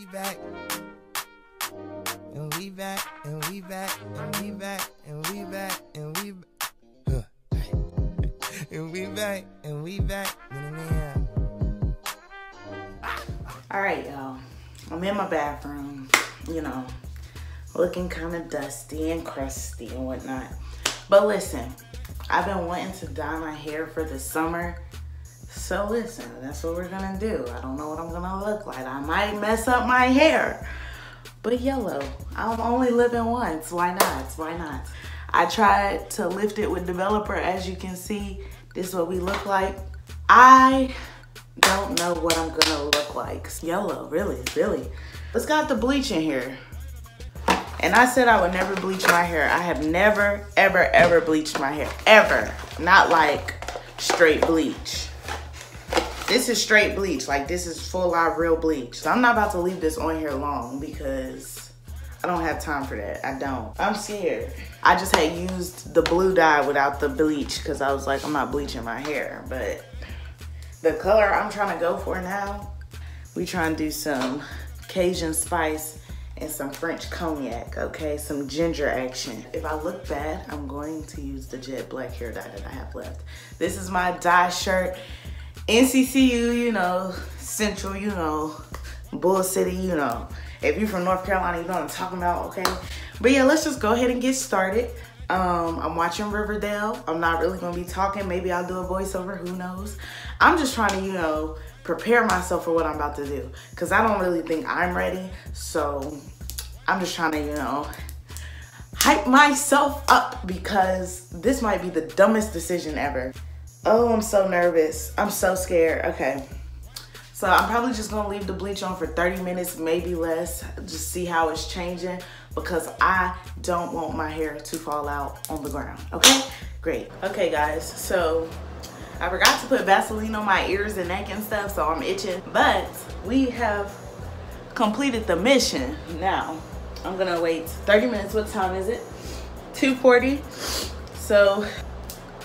we back. And we back, and we back, and we back, and we back, and we back. And we back, and we back. Alright, y'all. I'm in my bathroom, you know, looking kind of dusty and crusty and whatnot. But listen, I've been wanting to dye my hair for the summer. So listen, that's what we're gonna do. I don't know what I'm gonna look like. I might mess up my hair. But yellow, I'm only living once. Why not? Why not? I tried to lift it with developer. As you can see, this is what we look like. I don't know what I'm gonna look like. Yellow, really, really. It's got the bleach in here. And I said I would never bleach my hair. I have never, ever, ever bleached my hair, ever. Not like straight bleach. This is straight bleach, like this is full out real bleach. So I'm not about to leave this on here long because I don't have time for that, I don't. I'm scared. I just had used the blue dye without the bleach because I was like, I'm not bleaching my hair, but the color I'm trying to go for now, we trying to do some Cajun spice and some French cognac, okay? Some ginger action. If I look bad, I'm going to use the jet black hair dye that I have left. This is my dye shirt. NCCU, you know, Central, you know, Bull City, you know. If you're from North Carolina, you know what I'm talking about, okay? But yeah, let's just go ahead and get started. I'm watching Riverdale. I'm not really gonna be talking. Maybe I'll do a voiceover, who knows? I'm just trying to, you know, prepare myself for what I'm about to do. Cause I don't really think I'm ready. So I'm just trying to, you know, hype myself up because this might be the dumbest decision ever. Oh, I'm so nervous. I'm so scared. Okay. So I'm probably just going to leave the bleach on for 30 minutes, maybe less. Just see how it's changing because I don't want my hair to fall out on the ground. Okay? Great. Okay, guys. So I forgot to put Vaseline on my ears and neck and stuff, so I'm itching. But we have completed the mission. Now, I'm going to wait 30 minutes. What time is it? 2:40. So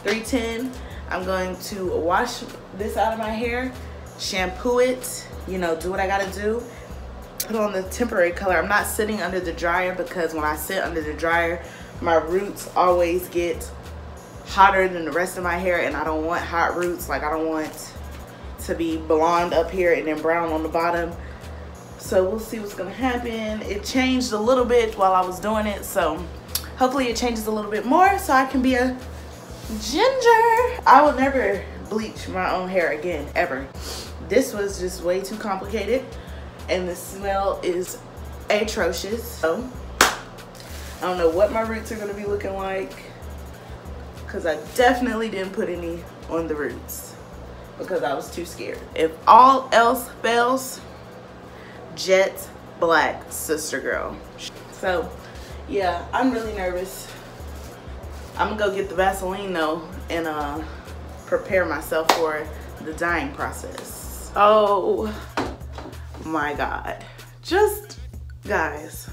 3:10. I'm going to wash this out of my hair, shampoo it, you know, do what I gotta do, put on the temporary color. I'm not sitting under the dryer because when I sit under the dryer, my roots always get hotter than the rest of my hair and I don't want hot roots. Like I don't want to be blonde up here and then brown on the bottom. So we'll see what's gonna happen. It changed a little bit while I was doing it. So hopefully it changes a little bit more so I can be a ginger. I will never bleach my own hair again, ever. This was just way too complicated and the smell is atrocious. So I don't know what my roots are gonna be looking like because I definitely didn't put any on the roots because I was too scared. If all else fails, jet black, sister girl. So yeah, I'm really nervous. I'm gonna go get the Vaseline though and prepare myself for the dyeing process. Oh my God. Just, guys.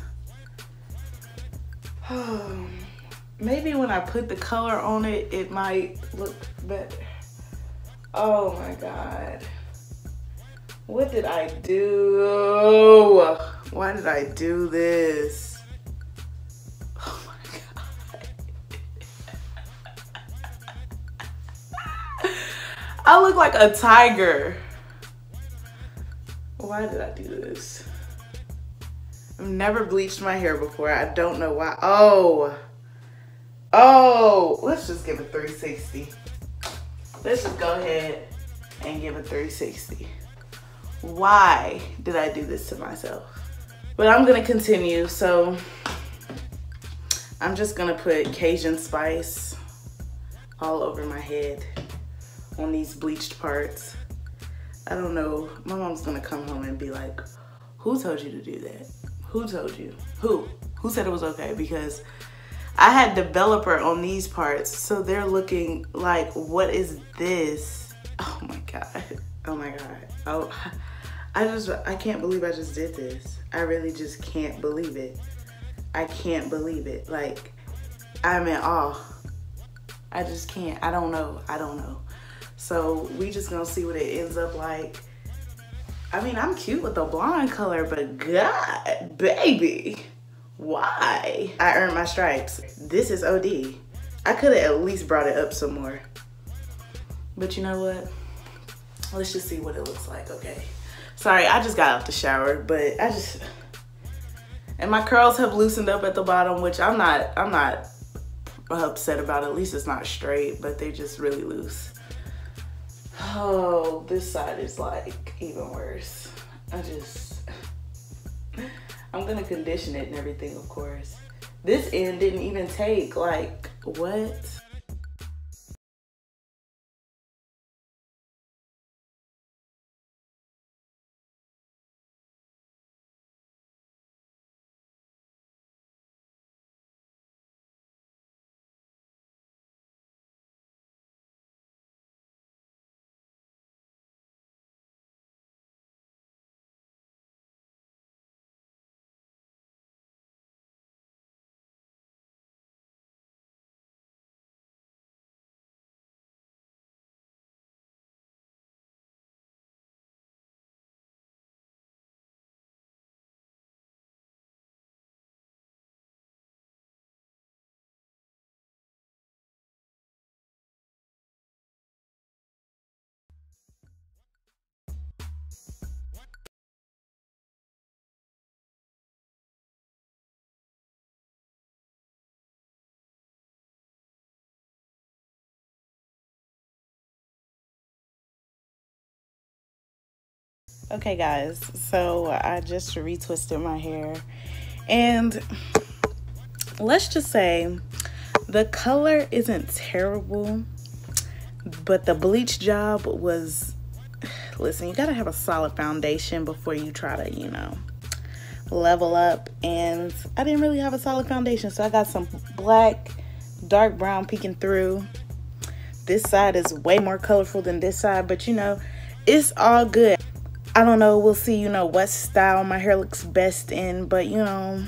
Maybe when I put the color on it, it might look better. Oh my God. What did I do? Why did I do this? I look like a tiger. Why did I do this? I've never bleached my hair before. I don't know why. Oh, let's just give a 360. Let's just go ahead and give a 360. Why did I do this to myself? But I'm gonna continue. So I'm just gonna put Cajun spice all over my head. On these bleached parts. I don't know, my mom's gonna come home and be like, who told you to do that? Who told you? Who said it was okay? Because I had developer on these parts, so they're looking like, what is this? Oh my God, oh my God. Oh, I can't believe I just did this. I really just can't believe it. I can't believe it. Like, I'm in awe. I just can't, I don't know. So we just gonna see what it ends up like. I mean, I'm cute with the blonde color, but God, baby, why? I earned my stripes. This is OD. I could have at least brought it up some more. But you know what? Let's just see what it looks like, okay? Sorry, I just got out the shower, but I just, and my curls have loosened up at the bottom, which I'm not upset about. At least it's not straight, but they're just really loose. Oh, this side is like even worse. I'm gonna condition it and everything, of course. This end didn't even take, like, what? Okay guys, so I just retwisted my hair, and let's just say the color isn't terrible, but the bleach job was, listen, you gotta have a solid foundation before you try to, you know, level up, and I didn't really have a solid foundation, so I got some black, dark brown peeking through. This side is way more colorful than this side, but you know, it's all good. I don't know, we'll see, you know, what style my hair looks best in, but you know,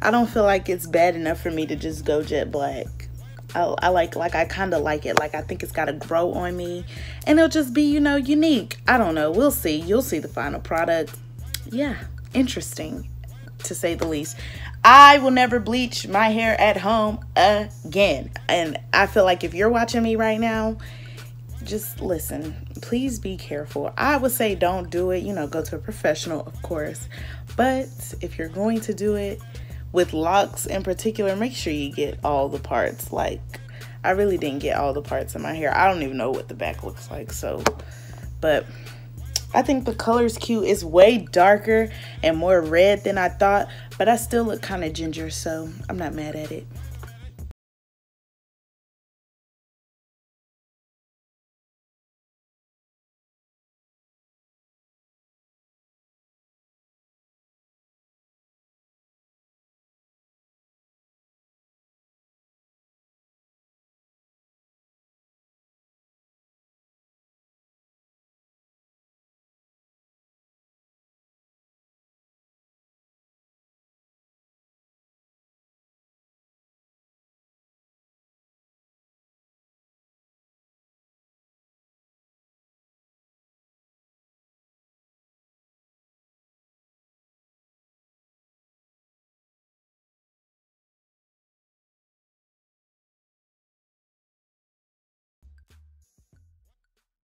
I don't feel like it's bad enough for me to just go jet black. I kind of like it. Like, I think it's got to grow on me, and it'll just be, you know, unique. I don't know, we'll see. You'll see the final product. Yeah, interesting to say the least. I will never bleach my hair at home again, and I feel like if you're watching me right now, just listen, please be careful. I would say don't do it, you know, go to a professional, of course, but if you're going to do it, with locks in particular, make sure you get all the parts. Like, I really didn't get all the parts in my hair. I don't even know what the back looks like, so, but I think the color's cute. It's way darker and more red than I thought, but I still look kind of ginger, so I'm not mad at it.